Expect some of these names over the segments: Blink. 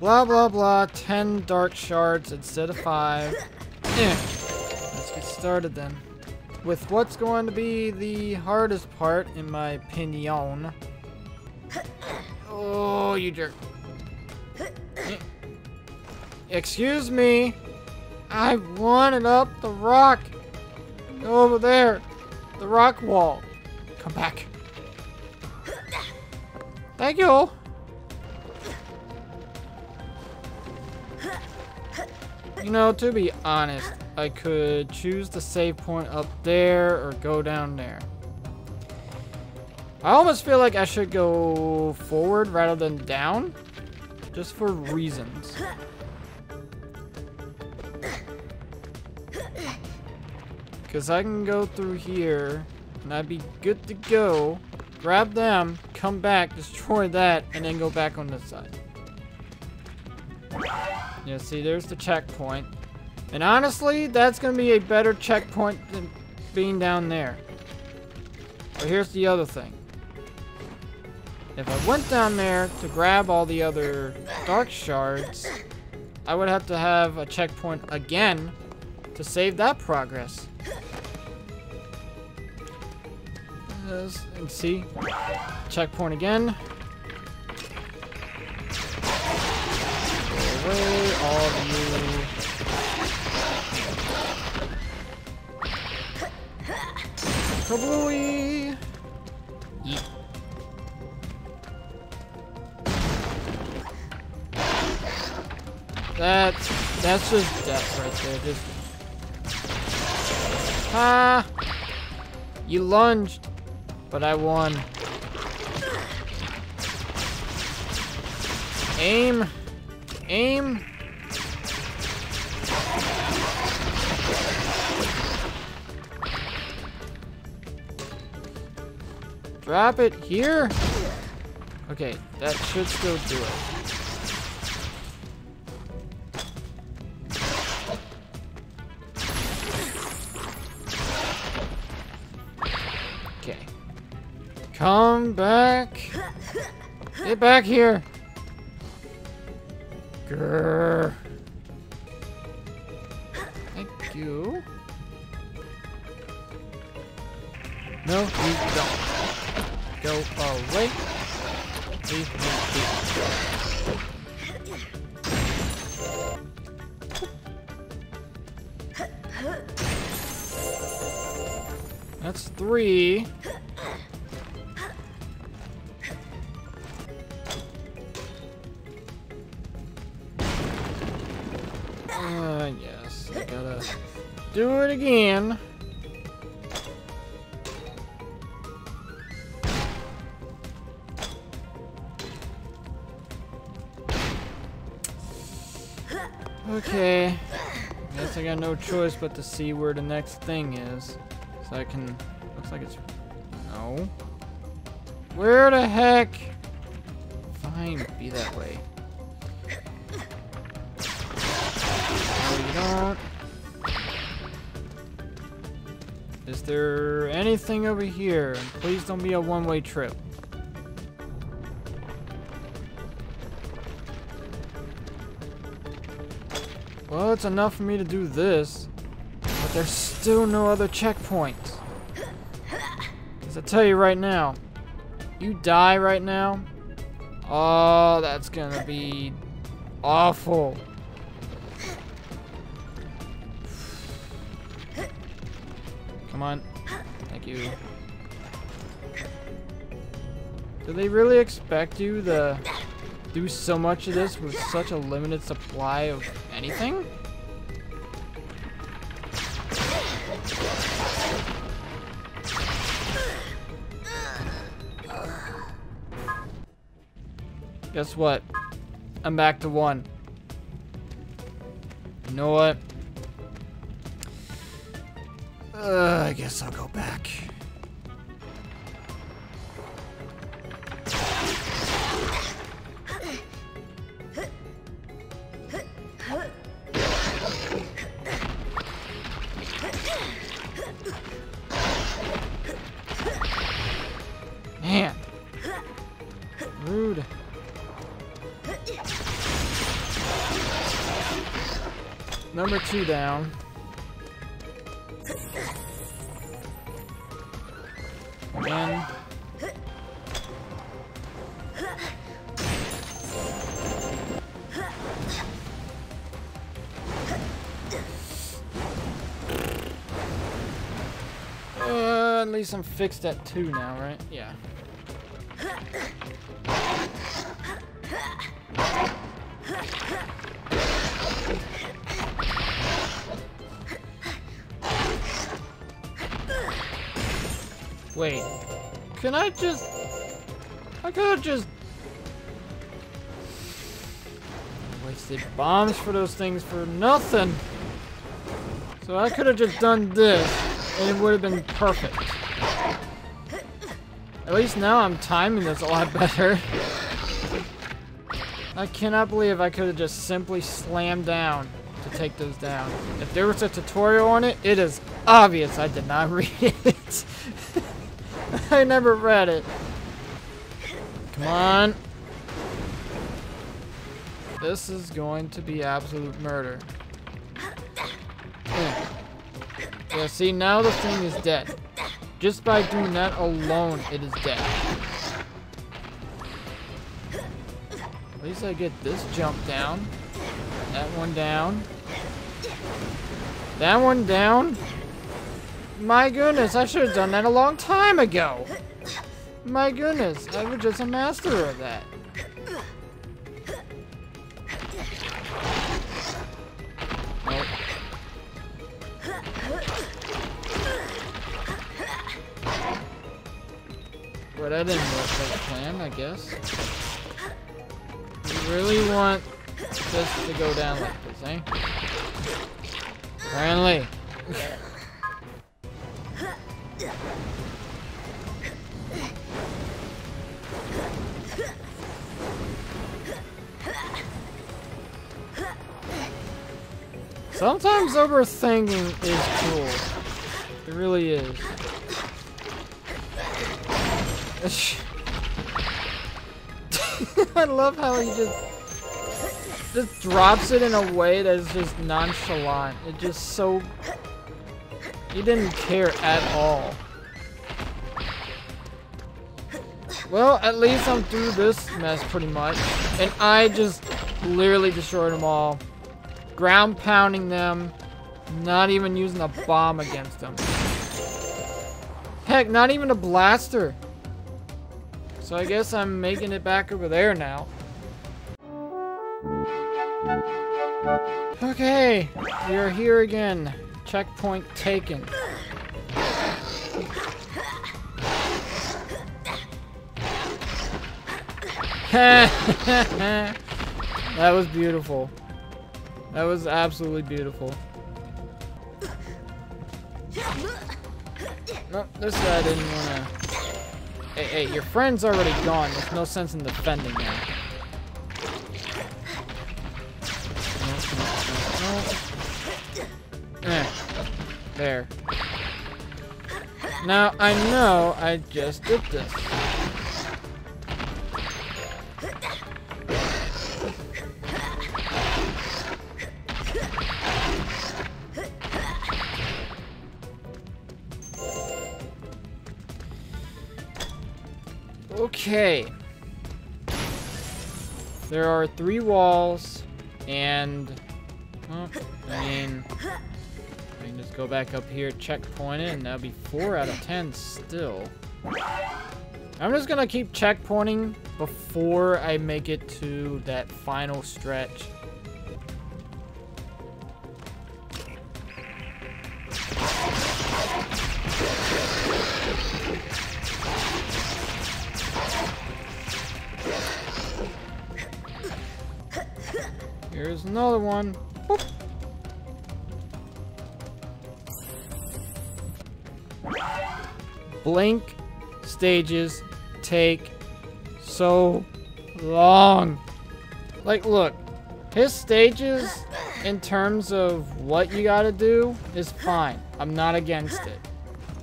Blah, blah, blah. 10 dark shards instead of 5. Let's get started then. With what's going to be the hardest part, in my opinion. Oh, you jerk. Excuse me. I wanted up the rock. Go over there. The rock wall. Come back. Thank you. You know, to be honest, I could choose the save point up there or go down there. I almost feel like I should go forward rather than down, just for reasons. Because I can go through here and I'd be good to go, grab them, come back, destroy that, and then go back on this side. Yeah, see, there's the checkpoint. And honestly, that's going to be a better checkpoint than being down there. But here's the other thing. If I went down there to grab all the other dark shards, I would have to have a checkpoint again to save that progress. And see, checkpoint again. Away, all of you. Kablooey! Yeet. That's just death right there. Just... Ah! You lunged, but I won. Aim. Aim. Drop it here. Okay, that should still do it. Okay. Come back. Get back here. Grrr. Thank you. No, you don't. Go away. Leave me be. That's 3. Yes, I gotta do it again. Okay, I guess I got no choice but to see where the next thing is, so I can, looks like it's, no. Where the heck? Fine, be that way. Is there anything over here? Please don't be a one-way trip. Well, it's enough for me to do this, but there's still no other checkpoints. Because I tell you right now, you die right now, oh, that's gonna be awful. Come on. Thank you. Do they really expect you to do so much of this with such a limited supply of anything? Guess what? I'm back to 1. You know what? I guess I'll go back. Man. Rude. Number two down. One. At least I'm fixed at two now, right? Yeah. Wait, can I just... I could've just... wasted bombs for those things for nothing. So I could've just done this, and it would've been perfect. At least now I'm timing this a lot better. I cannot believe I could've just simply slammed down to take those down. If there was a tutorial on it, it is obvious I did not read it. I never read it. Come on. This is going to be absolute murder. Yeah, see, now the thing is dead. Just by doing that alone, it is dead. At least I get this jump down. That one down. That one down. My goodness, I should have done that a long time ago. My goodness, I was just a master of that. Nope. Well, that didn't work like planned, I guess. You really want this to go down like this, eh? Apparently. Sometimes overthinking is cool. It really is. I love how he just drops it in a way that is just nonchalant. It's just so... he didn't care at all. Well, at least I'm through this mess pretty much. And I just literally destroyed them all. Ground pounding them, not even using a bomb against them. Heck, not even a blaster. So I guess I'm making it back over there now. Okay, we are here again. Checkpoint taken. That was beautiful. That was absolutely beautiful. Nope, this guy didn't wanna... Hey, your friend's already gone. There's no sense in defending them. There. Now, I know I just did this. Okay, there are three walls, and well, I mean, we can just go back up here, checkpoint it, and that'll be 4 out of 10 still. I'm just gonna keep checkpointing before I make it to that final stretch. Here's another one. Boop. Blink stages take so long. Like, look, his stages in terms of what you gotta do is fine. I'm not against it.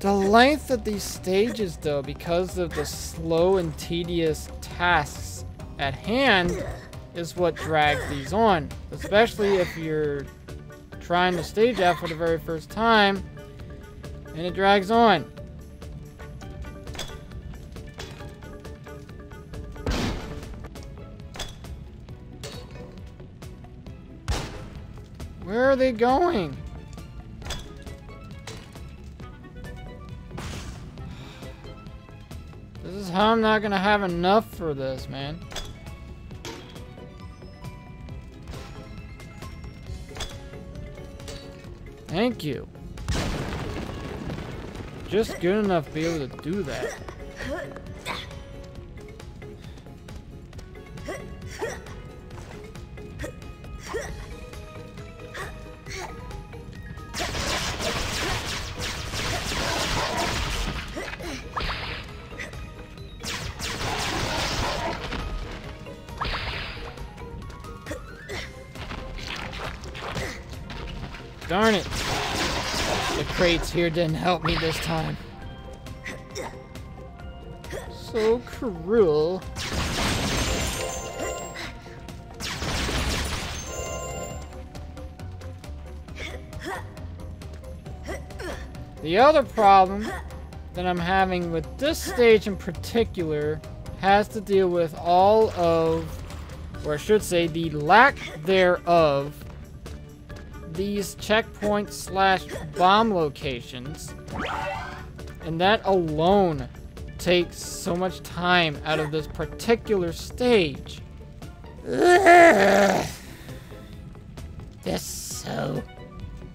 The length of these stages, though, because of the slow and tedious tasks at hand, is what drags these on, especially if you're trying to stage out for the very first time, and it drags on. Where are they going? This is how I'm not gonna have enough for this, man. Thank you. Just good enough to be able to do that. Darn it. The crates here didn't help me this time. So cruel. The other problem that I'm having with this stage in particular has to deal with all of, or I should say, the lack thereof, these checkpoint slash bomb locations, and that alone takes so much time out of this particular stage. Ugh. This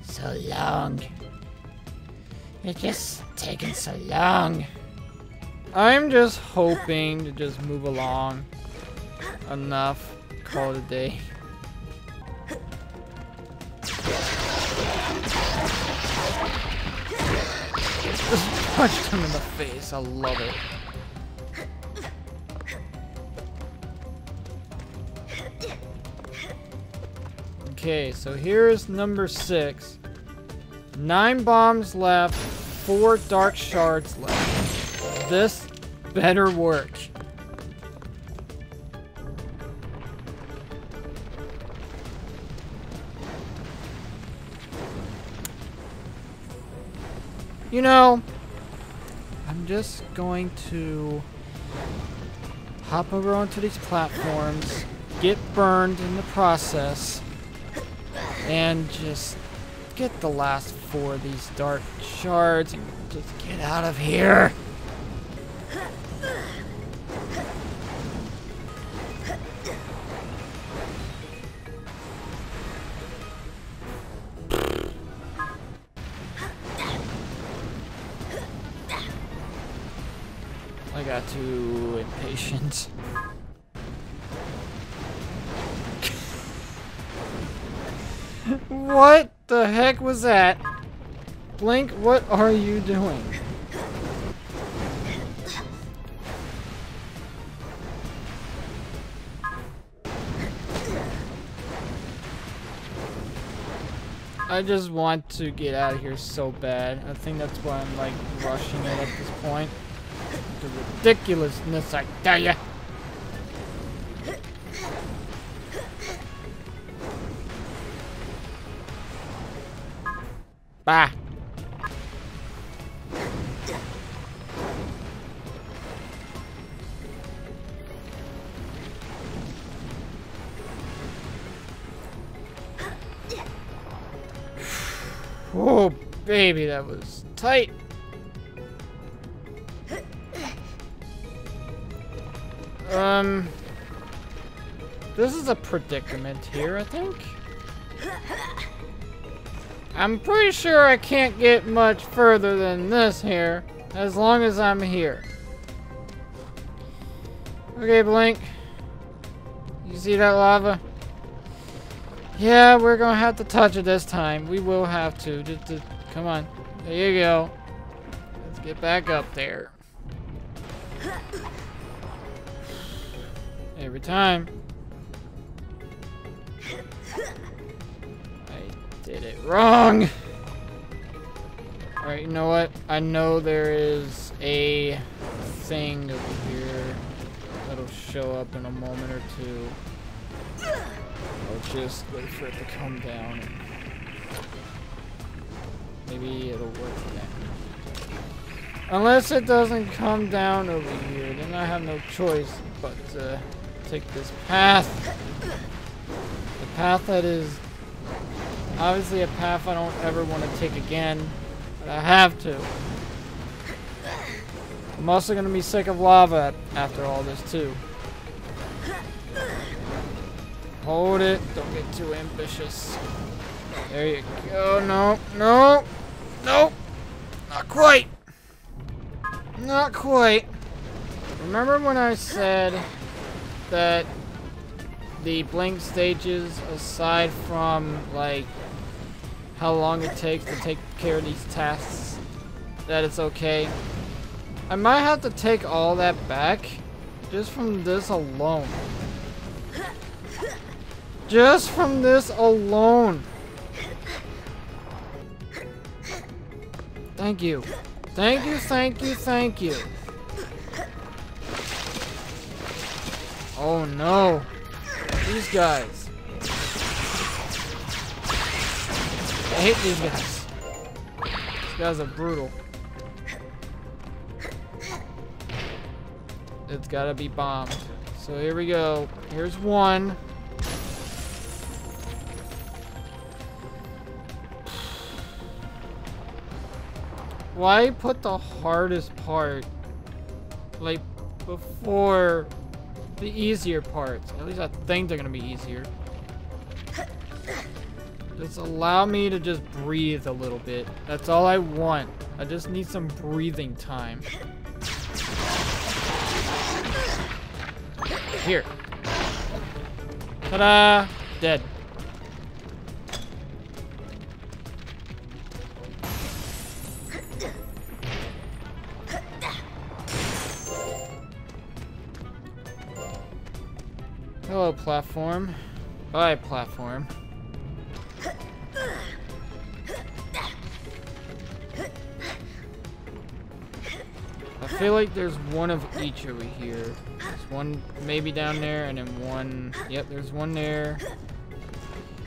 so long. It's just taking so long. I'm just hoping to just move along enough, call it a day. Just punched him in the face. I love it. Okay, so here is number 6. 9 bombs left, 4 dark shards left. This better work. You know, I'm just going to hop over onto these platforms, get burned in the process, and just get the last 4 of these dark shards and just get out of here. I got too impatient. What the heck was that? Blink, what are you doing? I just want to get out of here so bad. I think that's why I'm like rushing it at this point. The ridiculousness, I tell ya. Bah. Oh, baby, that was tight. This is a predicament here, I think. I'm pretty sure I can't get much further than this here, as long as I'm here. Okay, Blink. You see that lava? Yeah, we're gonna have to touch it this time. We will have to. Just, come on. There you go. Let's get back up there. Every time. I did it wrong. Alright, you know what? I know there is a thing over here that'll show up in a moment or two. I'll just wait for it to come down. Maybe it'll work then. Unless it doesn't come down over here, then I have no choice but to take this path. The path that is obviously a path I don't ever want to take again, but I have to. I'm also going to be sick of lava after all this too. Hold it, don't get too ambitious. There you go. No, no, no, not quite, not quite. Remember when I said that the Blink stages, aside from like how long it takes to take care of these tasks, that it's okay? I might have to take all that back just from this alone. Just from this alone. Thank you. Thank you, thank you, thank you. Oh no. These guys. I hate these guys. These guys are brutal. It's gotta be bombed. So here we go. Here's one. Why put the hardest part like before the easier parts? At least I think they're gonna be easier. Just allow me to just breathe a little bit. That's all I want. I just need some breathing time. Here. Ta-da! Dead. Hello, platform. Bye, platform. I feel like there's one of each over here. There's one maybe down there, and then one... Yep, there's one there.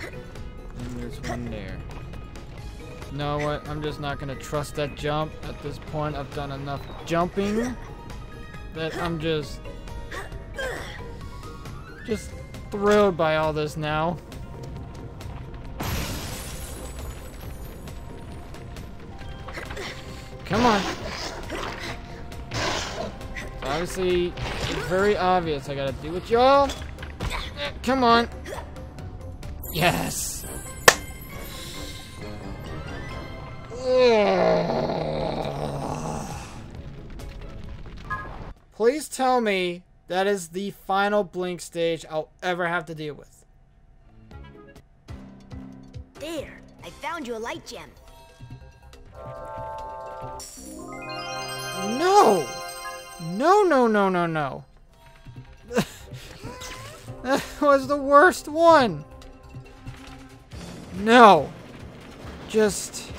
And there's one there. You know what? I'm just not gonna trust that jump. At this point, I've done enough jumping that I'm just... just thrilled by all this now. Come on. So obviously, it's very obvious I gotta do it, y'all. Come on. Yes. Please tell me that is the final Blink stage I'll ever have to deal with. There, I found you a light gem. No! No, no, no, no, no. That was the worst one. No. Just...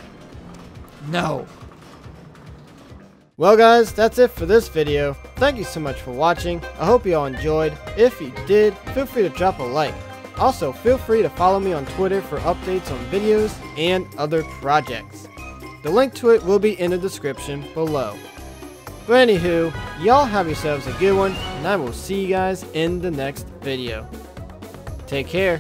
no. Well guys, that's it for this video. Thank you so much for watching. I hope you all enjoyed. If you did, feel free to drop a like. Also, feel free to follow me on Twitter for updates on videos and other projects. The link to it will be in the description below. But anywho, y'all have yourselves a good one, and I will see you guys in the next video. Take care.